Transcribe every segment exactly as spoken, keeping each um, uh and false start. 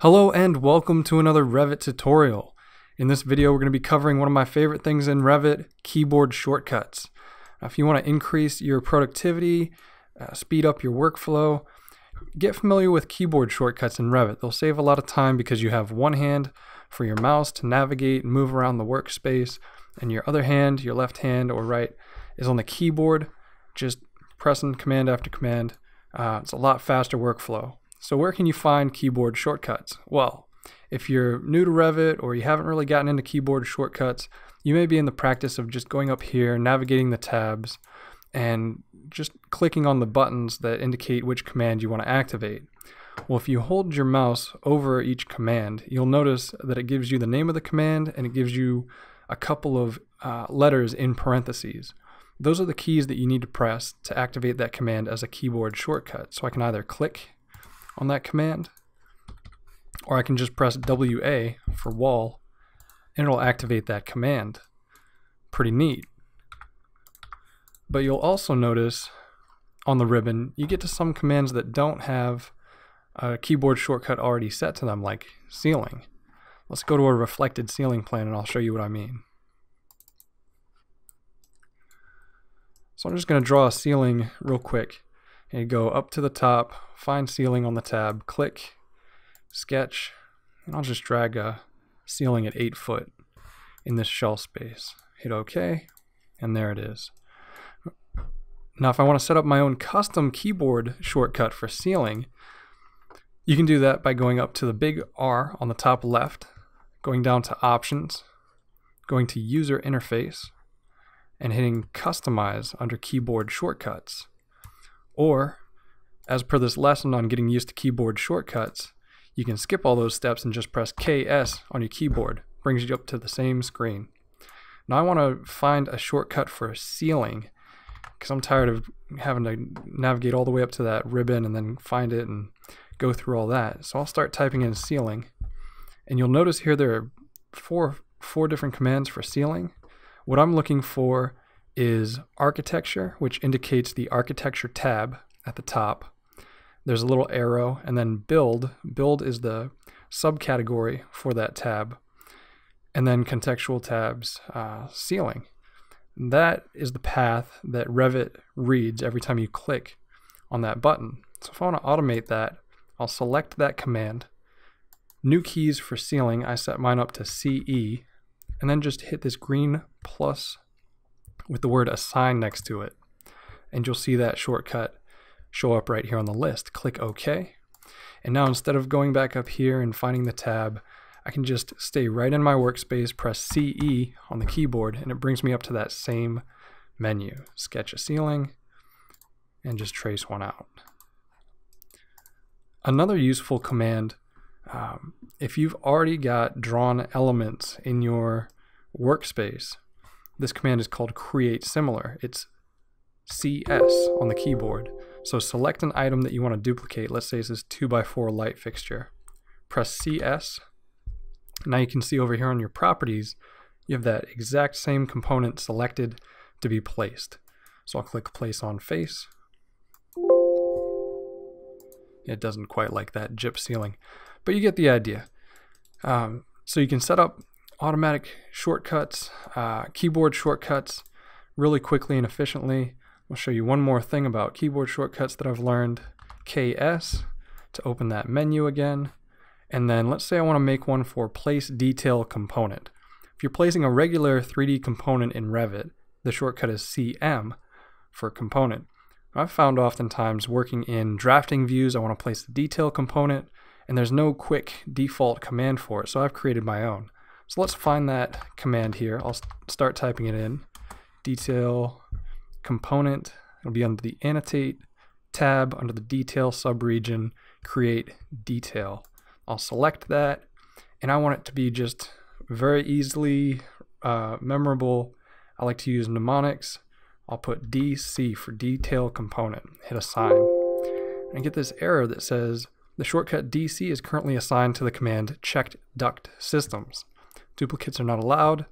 Hello and welcome to another Revit tutorial. In this video we're going to be covering one of my favorite things in Revit, keyboard shortcuts. Now, if you want to increase your productivity, uh, speed up your workflow, get familiar with keyboard shortcuts in Revit. They'll save a lot of time because you have one hand for your mouse to navigate and move around the workspace, and your other hand, your left hand or right, is on the keyboard, just pressing command after command. Uh, it's a lot faster workflow. So where can you find keyboard shortcuts? Well, if you're new to Revit or you haven't really gotten into keyboard shortcuts, you may be in the practice of just going up here, navigating the tabs, and just clicking on the buttons that indicate which command you want to activate. Well, if you hold your mouse over each command, you'll notice that it gives you the name of the command and it gives you a couple of uh, letters in parentheses. Those are the keys that you need to press to activate that command as a keyboard shortcut. So I can either click on that command, or I can just press W A for wall and it'll activate that command. Pretty neat. But you'll also notice on the ribbon you get to some commands that don't have a keyboard shortcut already set to them, like ceiling. Let's go to a reflected ceiling plan and I'll show you what I mean. So I'm just going to draw a ceiling real quick. And you go up to the top, find ceiling on the tab, click, sketch, and I'll just drag a ceiling at eight foot in this shell space. Hit OK, and there it is. Now if I want to set up my own custom keyboard shortcut for ceiling, you can do that by going up to the big R on the top left, going down to Options, going to User Interface, and hitting Customize under Keyboard Shortcuts. Or, as per this lesson on getting used to keyboard shortcuts, you can skip all those steps and just press K S on your keyboard. Brings you up to the same screen. Now I want to find a shortcut for a ceiling, because I'm tired of having to navigate all the way up to that ribbon and then find it and go through all that. So I'll start typing in ceiling, and you'll notice here there are four, four different commands for ceiling. What I'm looking for is architecture, which indicates the architecture tab at the top. There's a little arrow, and then build. Build is the subcategory for that tab. And then contextual tabs, uh, ceiling. That is the path that Revit reads every time you click on that button. So if I want to automate that, I'll select that command. New keys for ceiling, I set mine up to C E, and then just hit this green plus with the word assign next to it, and you'll see that shortcut show up right here on the list. Click OK, and now instead of going back up here and finding the tab, I can just stay right in my workspace, press C E on the keyboard, and it brings me up to that same menu. Sketch a ceiling and just trace one out. Another useful command, um, if you've already got drawn elements in your workspace, this command is called create similar. It's C S on the keyboard. So select an item that you want to duplicate. Let's say this is two by four light fixture. Press C S. Now you can see over here on your properties, you have that exact same component selected to be placed. So I'll click place on face. It doesn't quite like that gyp ceiling, but you get the idea. Um, so you can set up automatic shortcuts, uh, keyboard shortcuts really quickly and efficiently. I'll show you one more thing about keyboard shortcuts that I've learned. K S to open that menu again, and then let's say I want to make one for place detail component. If you're placing a regular three D component in Revit, the shortcut is C M for component. I've found oftentimes working in drafting views, I want to place the detail component and there's no quick default command for it, so I've created my own. So let's find that command here. I'll start typing it in. Detail component. It'll be under the annotate tab, under the detail subregion, create detail. I'll select that, and I want it to be just very easily uh, memorable. I like to use mnemonics. I'll put D C for detail component. Hit assign. And get this error that says the shortcut D C is currently assigned to the command checked duct systems. Duplicates are not allowed.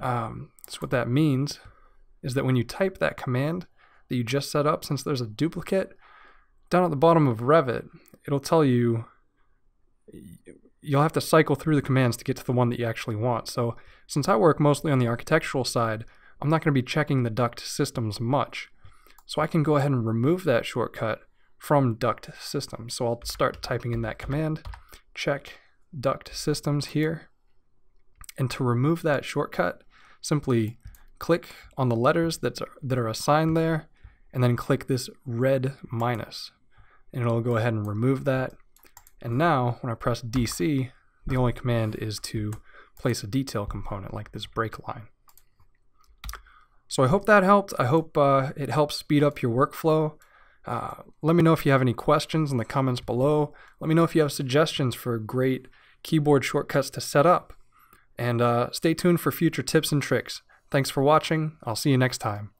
Um, so what that means is that when you type that command that you just set up, since there's a duplicate, down at the bottom of Revit, it'll tell you you'll have to cycle through the commands to get to the one that you actually want. So since I work mostly on the architectural side, I'm not going to be checking the duct systems much. So I can go ahead and remove that shortcut from duct systems. So I'll start typing in that command, check duct systems here. And to remove that shortcut, simply click on the letters that's, that are assigned there, and then click this red minus. And it'll go ahead and remove that. And now when I press D C, the only command is to place a detail component like this break line. So I hope that helped. I hope uh, it helps speed up your workflow. Uh, let me know if you have any questions in the comments below. Let me know if you have suggestions for great keyboard shortcuts to set up. And uh, stay tuned for future tips and tricks. Thanks for watching. I'll see you next time.